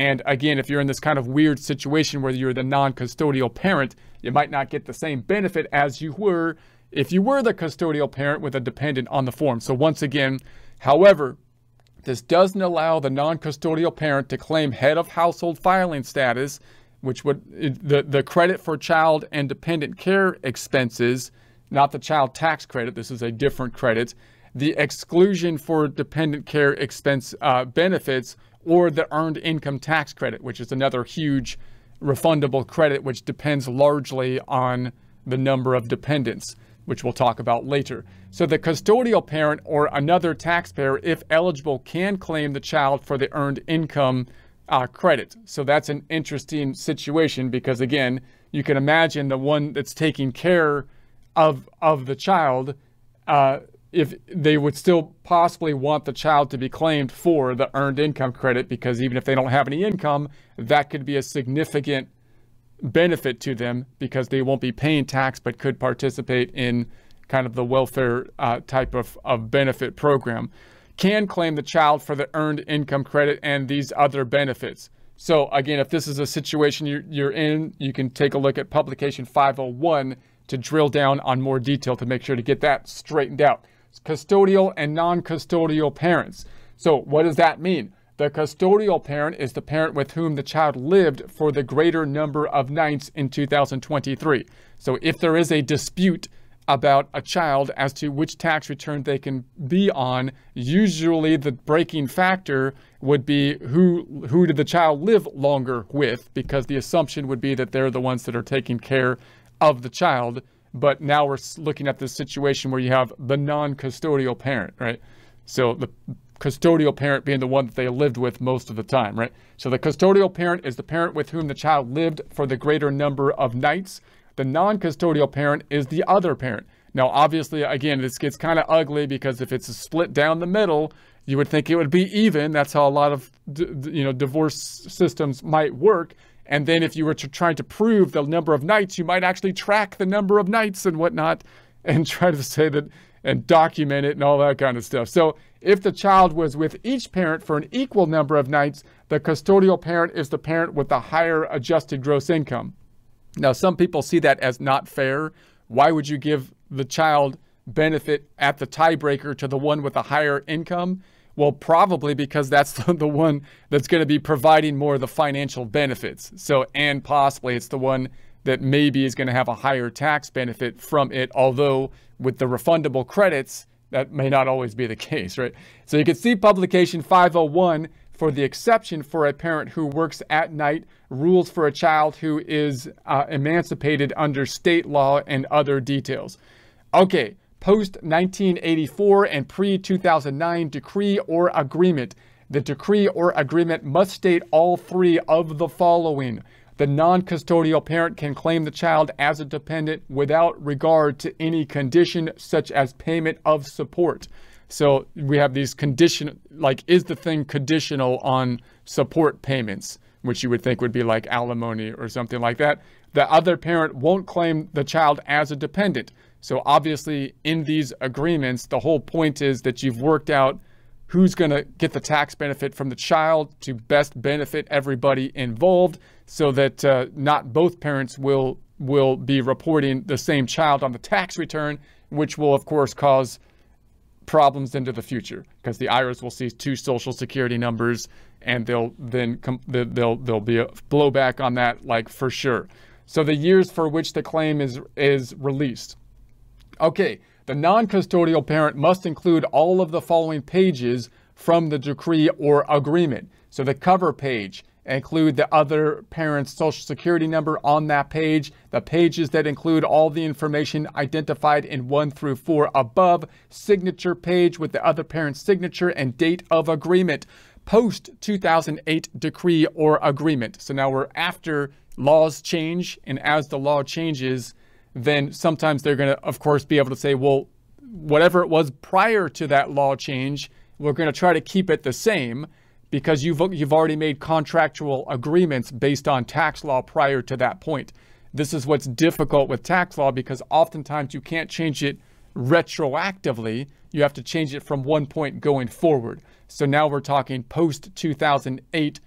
And again, if you're in this kind of weird situation where you're the non-custodial parent, you might not get the same benefit as you were if you were the custodial parent with a dependent on the form. So once again, however, this doesn't allow the non-custodial parent to claim head of household filing status, which would the credit for child and dependent care expenses, not the child tax credit. This is a different credit. The exclusion for dependent care expense benefits, or the earned income tax credit, which is another huge refundable credit, which depends largely on the number of dependents, which we'll talk about later. So the custodial parent or another taxpayer, if eligible, can claim the child for the earned income credit. So that's an interesting situation because, again, you can imagine the one that's taking care of the child, if they would still possibly want the child to be claimed for the earned income credit, because even if they don't have any income, that could be a significant benefit to them because they won't be paying tax but could participate in kind of the welfare type of benefit program. Can claim the child for the earned income credit and these other benefits. So again, if this is a situation you're in, you can take a look at publication 501 to drill down on more detail to make sure to get that straightened out. Custodial and non-custodial parents. So what does that mean? The custodial parent is the parent with whom the child lived for the greater number of nights in 2023. So if there is a dispute about a child as to which tax return they can be on, usually the breaking factor would be who did the child live longer with, because the assumption would be that they're the ones that are taking care of the child. But now we're looking at this situation where you have the non-custodial parent, right? So the custodial parent being the one that they lived with most of the time, right? So the custodial parent is the parent with whom the child lived for the greater number of nights. The non-custodial parent is the other parent. Now, obviously, again, this gets kind of ugly because if it's a split down the middle, you would think it would be even. That's how a lot of, you know, divorce systems might work. And then if you were trying to prove the number of nights, you might actually track the number of nights and whatnot and try to say that and document it and all that kind of stuff. So if the child was with each parent for an equal number of nights, the custodial parent is the parent with the higher adjusted gross income. Now, some people see that as not fair. Why would you give the child benefit at the tiebreaker to the one with the higher income? Well, probably because that's the one that's going to be providing more of the financial benefits. So, and possibly it's the one that maybe is going to have a higher tax benefit from it, although with the refundable credits, that may not always be the case, right? So you can see publication 501 for the exception for a parent who works at night, rules for a child who is emancipated under state law, and other details. Okay, post-1984 and pre-2009 decree or agreement. The decree or agreement must state all three of the following. The non-custodial parent can claim the child as a dependent without regard to any condition such as payment of support. So we have these condition, like, is the thing conditional on support payments, which you would think would be like alimony or something like that. The other parent won't claim the child as a dependent. So obviously in these agreements, the whole point is that you've worked out who's going to get the tax benefit from the child to best benefit everybody involved, so that not both parents will be reporting the same child on the tax return, which will, of course, cause problems into the future because the IRS will see two Social Security numbers and they'll then there'll be a blowback on that, like, for sure. So the years for which the claim is released. Okay. The non-custodial parent must include all of the following pages from the decree or agreement. So the cover page, include the other parent's Social Security number on that page, the pages that include all the information identified in 1 through 4 above, signature page with the other parent's signature and date of agreement, post-2008 decree or agreement. So now we're after laws change, and as the law changes, then sometimes they're going to, of course, be able to say, well, whatever it was prior to that law change, we're going to try to keep it the same because you've already made contractual agreements based on tax law prior to that point. This is what's difficult with tax law, because oftentimes you can't change it retroactively. You have to change it from one point going forward. So now we're talking post-2008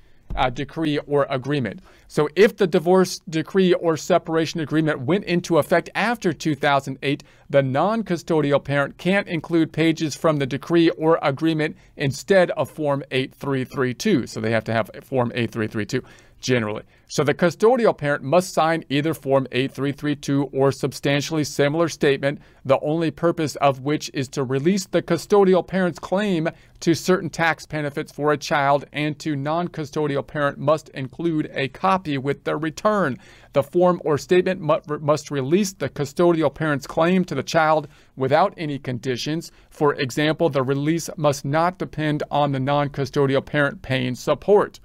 decree or agreement. So if the divorce decree or separation agreement went into effect after 2008, the non-custodial parent can't include pages from the decree or agreement instead of Form 8332. So they have to have Form 8332 generally. So the custodial parent must sign either Form 8332 or substantially similar statement, the only purpose of which is to release the custodial parent's claim to certain tax benefits for a child, and to non-custodial parent must include a copy with their return. The form or statement must release the custodial parent's claim to the child without any conditions. For example, the release must not depend on the non-custodial parent paying support.